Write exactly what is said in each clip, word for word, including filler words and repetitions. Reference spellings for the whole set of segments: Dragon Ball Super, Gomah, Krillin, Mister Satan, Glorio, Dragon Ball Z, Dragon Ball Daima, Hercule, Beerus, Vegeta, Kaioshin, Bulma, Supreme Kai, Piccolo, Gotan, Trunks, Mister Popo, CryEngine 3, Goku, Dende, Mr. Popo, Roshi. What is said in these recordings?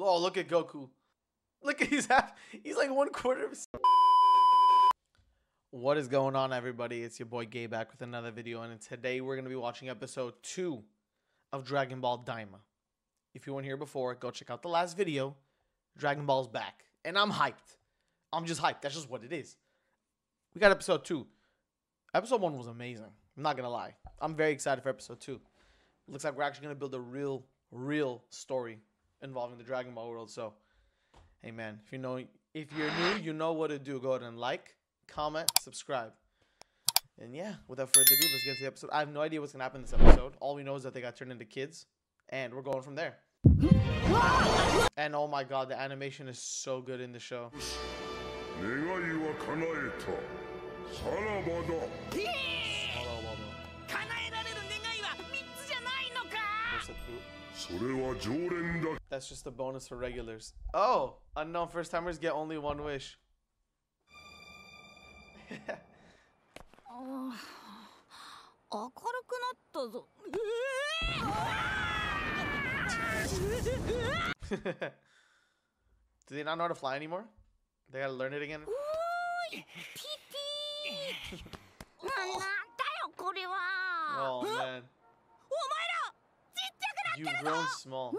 Oh, look at Goku. Look, he's half. He's like one quarter of. What is going on, everybody? It's your boy Gay back with another video, and today we're gonna be watching episode two of Dragon Ball Daima. If you weren't here before, go check out the last video. Dragon Ball's back, and I'm hyped. I'm just hyped. That's just what it is. We got episode two. Episode one was amazing. I'm not gonna lie. I'm very excited for episode two. Looks like we're actually gonna build a real, real story involving the Dragon Ball world. So, hey man, if you know, if you're new, you know what to do. Go ahead and like, comment, subscribe, and yeah. Without further ado, let's get into the episode. I have no idea what's gonna happen in this episode. All we know is that they got turned into kids, and we're going from there. And oh my god, the animation is so good in the show. That's just a bonus for regulars. Oh, unknown first timers get only one wish. Do they not know how to fly anymore? They gotta learn it again. Oh man. You've grown small.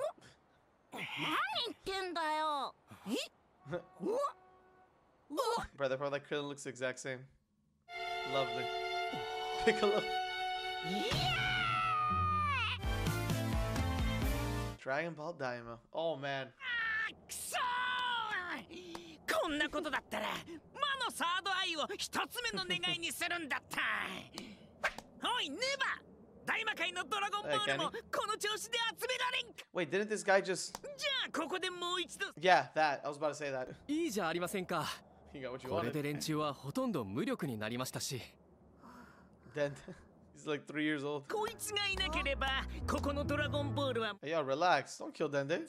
Brother, probably like Krillin looks the exact same. Lovely. Piccolo. Dragon Ball Daima. Oh man. Wait, didn't this guy just... Yeah, that. I was about to say that. You got what you wanted. Dende. He's like three years old. Hey, yo, relax. Don't kill Dende.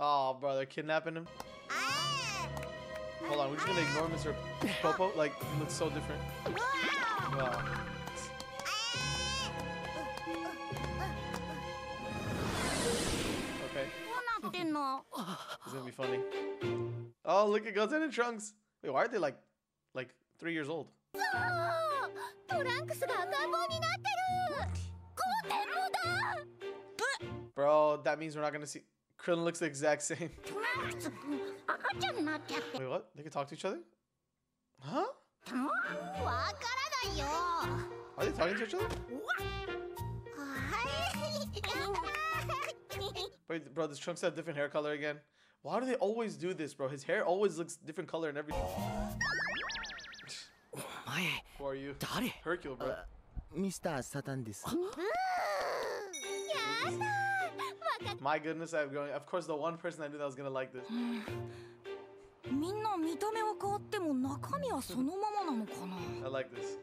Oh, brother, kidnapping him. Hold on, we're just gonna ignore Mister Popo. Like, he looks so different. Wow. Okay. It's gonna be funny. Oh, look at Gotan and Trunks. Wait, why are they like, like three years old? Bro, that means we're not gonna see. Krillin looks the exact same. Wait, what? They can talk to each other? Huh? Are they talking to each other? Wait, bro, this Trunks have a different hair color again. Why do they always do this, bro? His hair always looks different color in every. Who are you? Hercule, bro. Uh, Mister Satan. My goodness, I'm going. Of course, the one person I knew that was gonna like this. I like this.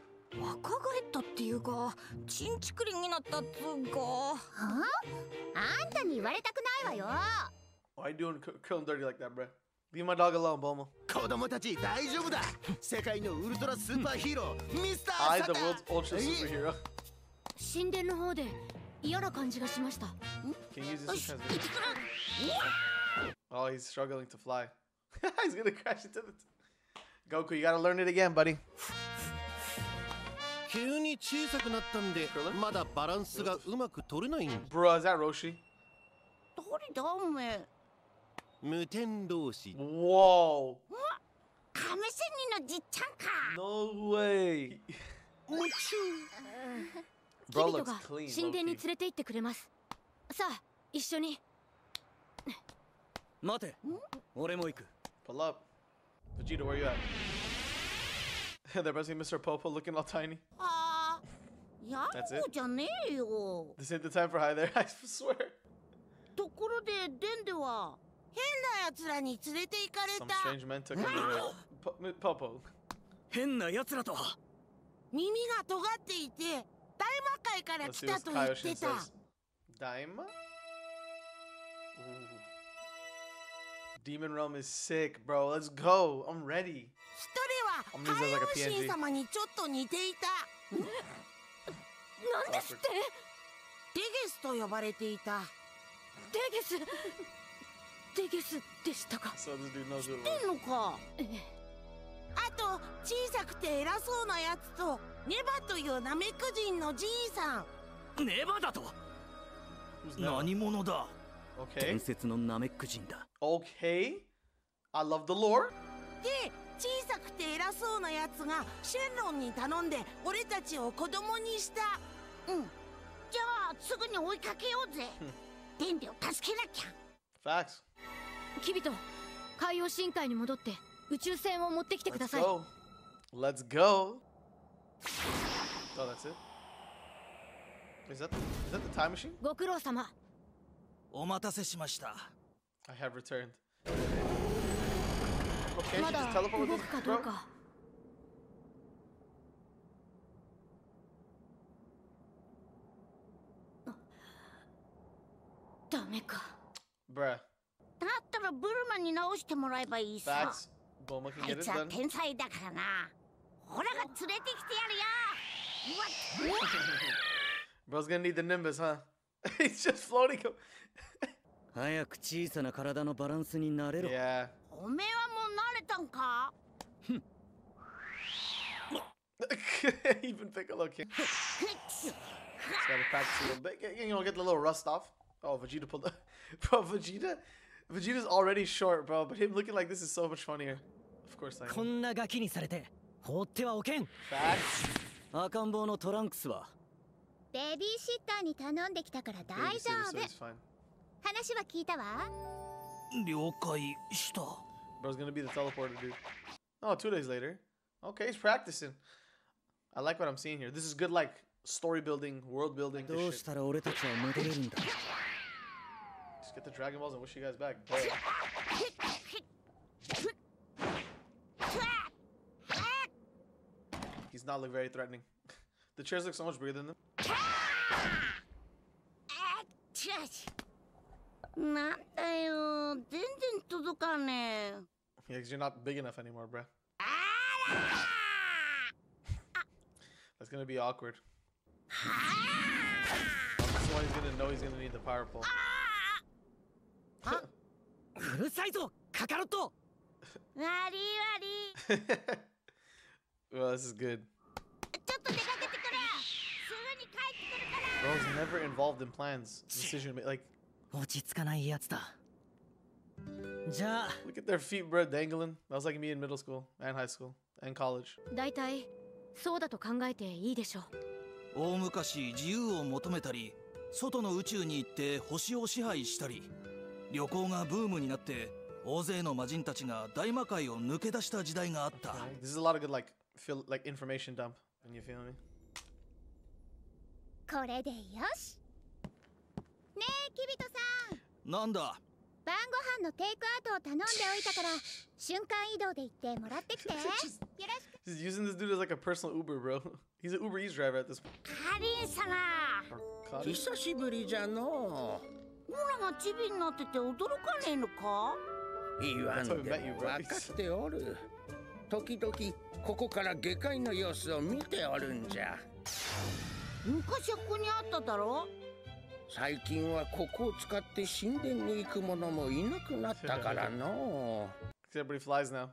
Why are you doing Krillin dirty like that, bruh? Leave my dog alone, Bulma. I, the world's ultra superhero. Can you use this to transmit? Oh, he's struggling to fly. He's gonna crash into the. Goku, you gotta learn it again, buddy. Bro, is that Roshi? Whoa. No way. Bro looks clean. Pull up. Vegeta, where you at? They're missing Mister Popo looking all tiny. That's it. This ain't the time for hi there, I swear. Some strange men took him away. Popo. Let's see what Kaioshin says. Daima? Ooh. Demon Realm is sick, bro. Let's go. I'm ready. お水はなんか ピーエヌジー 様にちょっと似ていた。何ですって？デゲスと呼ばれていた。デゲス、デゲスでしたか。知ってんのか。あと小さくて偉そうなやつとネバというナメク人のじいさん。ネバだと。何者だ。伝説のナメク人だ。Okay. I love the lore. で、小さくて偉そうなやつがシェンロンに頼んで俺たちを子供にした。うん、じゃあすぐに追いかけようぜ。デンデを助けなきゃ。 Facts。 キビト、海洋深海に戻って宇宙船を持ってきてください。 Let's go. Oh, that's it. Is that the, is that the time machine? ご苦労様。お待たせしました。 I have returned. Okay, she just teleported with this bro. Bruh. Facts. Bulma can get it done. Bro's gonna need the Nimbus, huh? He's just floating. Yeah. おめえはもう慣れたんか？ Even Piccolo can. Just gotta practice a little bit. You know, get the little rust off. Oh, Vegeta pulled up. Bro, Vegeta? Vegeta's already short, bro, but him looking like this is so much funnier. Of course I am. Facts. 赤ん坊のトランクスはベビーシッターに頼んできたから大丈夫。話は聞いたわ。了解した。 Bro's gonna be the teleporter, dude. Oh, two days later. Okay, he's practicing. I like what I'm seeing here. This is good, like, story building, world building. Just get the Dragon Balls and wish you guys back. He's not look very threatening. The chairs look so much bigger than them. なんだよ、全然届かねえ。 Yeah, 'cause you're not big enough anymore, bruh. That's gonna be awkward. That's why he's gonna know he's gonna need the power pole. Well, this is good. Bro's never involved in plans, decision like. Look at their feet, bro, dangling. That was like me in middle school and high school and college. Okay. This is a lot of good like feel like information dump. You feel me? ねえ、キビトさん。なんだ。晩ご飯のテイクアウトを頼んでおいたから、瞬間移動で行ってもらってきて。よろしく。He's using this dude as like a personal Uber, bro. He's an Uber Eats driver at this point. カリン様。久しぶりじゃのう。オラがチビになってて驚かねえのか？言わんでも分かっておる。時々ここから下界の様子を見ておるんじゃ。昔はここにあっただろ？ 最近はここを使って神殿に行く者もいなくなったからの。Everybody flies now.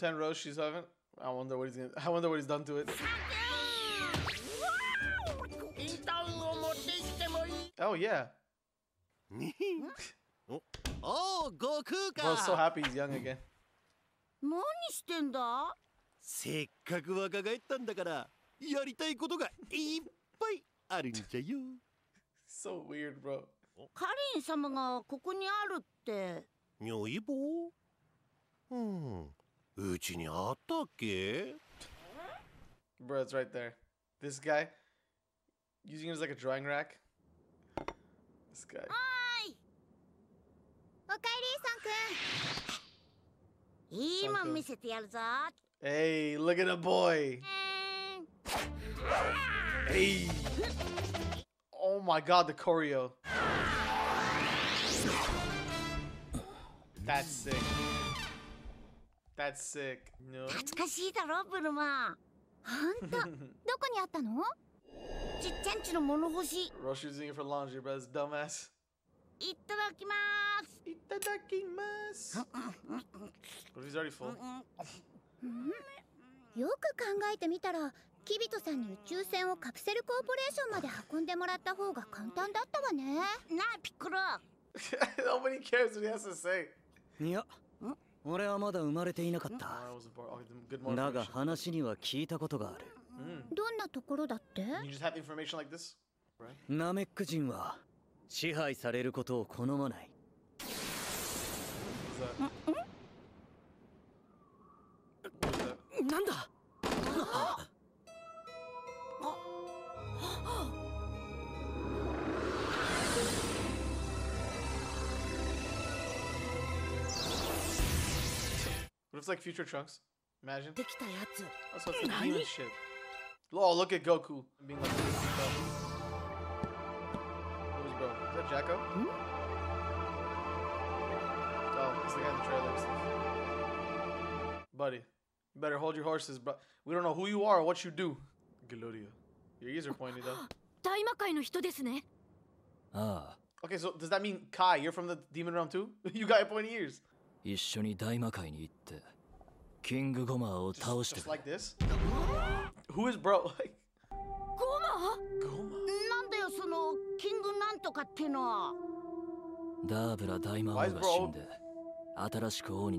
ten Roshi's haven't. I wonder what he's gonna. I wonder what he's done to it. Oh yeah. Oh, Goku. Bro, so happy he's young again. 何してんだ？せっかく若返ったんだから。 やりたいことがいっぱいあるんじゃよ。So weird, bro. カリン様がここにあるって。如意棒？うん。うちにあったっけ？ Bro, it's right there. This guy using it as like a drawing rack. This guy. おい。おかえり、ソン君。いいもん見せてやるぞ。Hey, look at the boy. Hey. Oh my god, the choreo. That's sick. That's sick. No. Roshi was doing it for laundry, bro. It's dumbass. Itadakimasu. Itadakimasu. But he's already full. Nobody cares what he has to say. No, I wasn't born. Good morning. You just have information like this? Right? What is that? Nanda. What if it's like future Trunks? Imagine. That's what it's like demon shit. Lol, look at Goku being like this. What was bro? Is that Jacko? Hmm? Oh, it's the guy in the trailer and stuff. Buddy. You better hold your horses, bro. We don't know who you are or what you do. Glorio. Your ears are pointy, though. Ah. Okay, so does that mean Kai, you're from the Demon Realm too? You got your pointy ears. Just, just like this? Who is bro? Goma? Goma? Why is bro?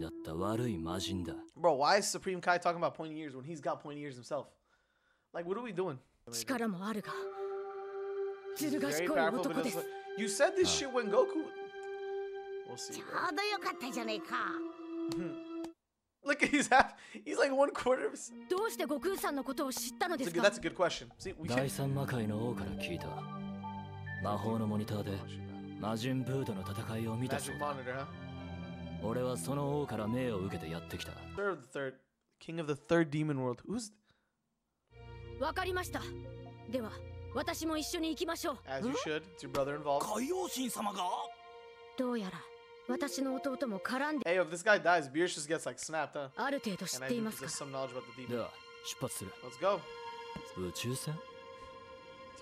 Bro, why is Supreme Kai talking about pointy ears when he's got pointy ears himself? Like, what are we doing? Very powerful, but like, you said this shit when Goku... We'll see. Look, he's half... He's like one quarter of... That's a good, that's a good question. See, we can... Magic monitor, huh? Third of the third, king of the third demon world. Who's? As you should. It's your brother involved. Hey, if this guy dies, Beerus just gets like snapped, huh? And I think there's some knowledge about the demon. Let's go. It's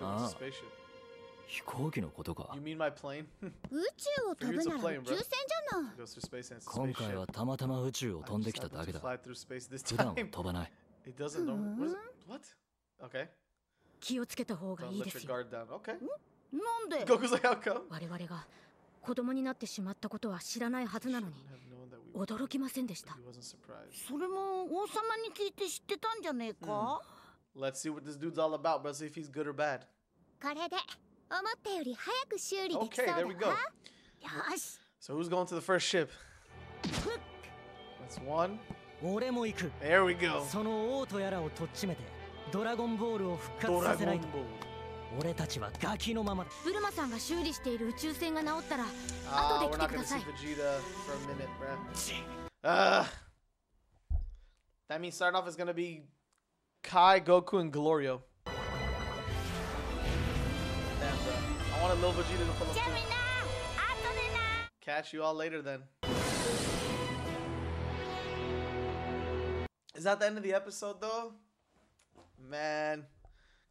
a spaceship. You mean my plane? It's a plane, bro. It goes through space and it's a spaceship. I just happened to fly through space this time. It doesn't normally... What? Is it? What? Okay. Don't let your guard down. Okay. Goku's like, how come? I have no idea that he wasn't surprised. Let's see what this dude's all about, bro. See if he's good or bad. Okay, there we go. So who's going to the first ship? That's one. There we go. Dragon Ball. Ah, we're not gonna see Vegeta for a minute, bruh. Uh, that means starting off is gonna be Kai, Goku, and Glorio. I want a little Vegeta to pull up. Catch you all later then. Is that the end of the episode though? Man.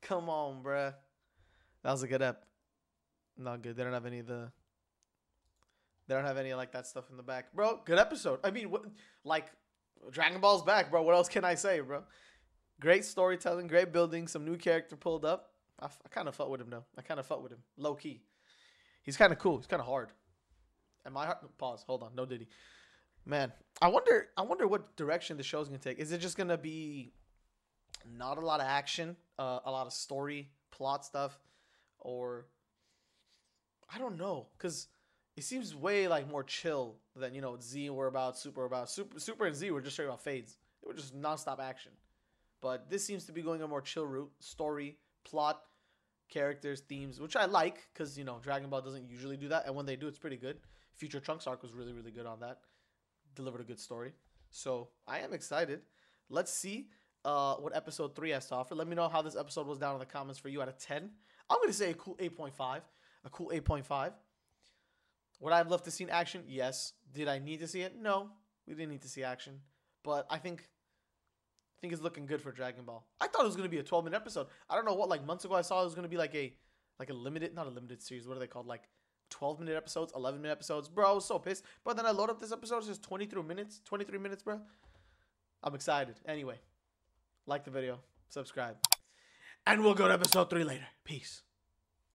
Come on, bruh. That was a good ep. Not good. They don't have any of the... They don't have any like that stuff in the back. Bro, good episode. I mean, what, like, Dragon Ball's back, bro. What else can I say, bro? Great storytelling, great building, some new character pulled up. I, I kind of fought with him though. I kind of fought with him. Low key. He's kind of cool. He's kind of hard. And my heart... Pause. Hold on. No diddy. Man. I wonder I wonder what direction the show's going to take. Is it just going to be not a lot of action? Uh, a lot of story, plot stuff? Or... I don't know. Because it seems way like more chill than, you know, Z we're about, Super we're about. Super, Super and Z were just straight about fades. They were just non-stop action. But this seems to be going a more chill route. Story, plot, characters, themes, which I like because, you know, Dragon Ball doesn't usually do that. And when they do, it's pretty good. Future Trunks arc was really, really good on that. Delivered a good story. So I am excited. Let's see uh, what episode three has to offer. Let me know how this episode was down in the comments for you out of ten. I'm going to say a cool eight point five. A cool eight point five. Would I have loved to see action? Yes. Did I need to see it? No. We didn't need to see action. But I think I think it's looking good for Dragon Ball. I thought it was going to be a twelve minute episode. I don't know what, like months ago I saw it was going to be like a like a limited, not a limited series. What are they called? Like twelve minute episodes, eleven minute episodes. Bro, I was so pissed. But then I load up this episode. It's just twenty-three minutes. twenty-three minutes, bro. I'm excited. Anyway, like the video, subscribe. And we'll go to episode three later. Peace.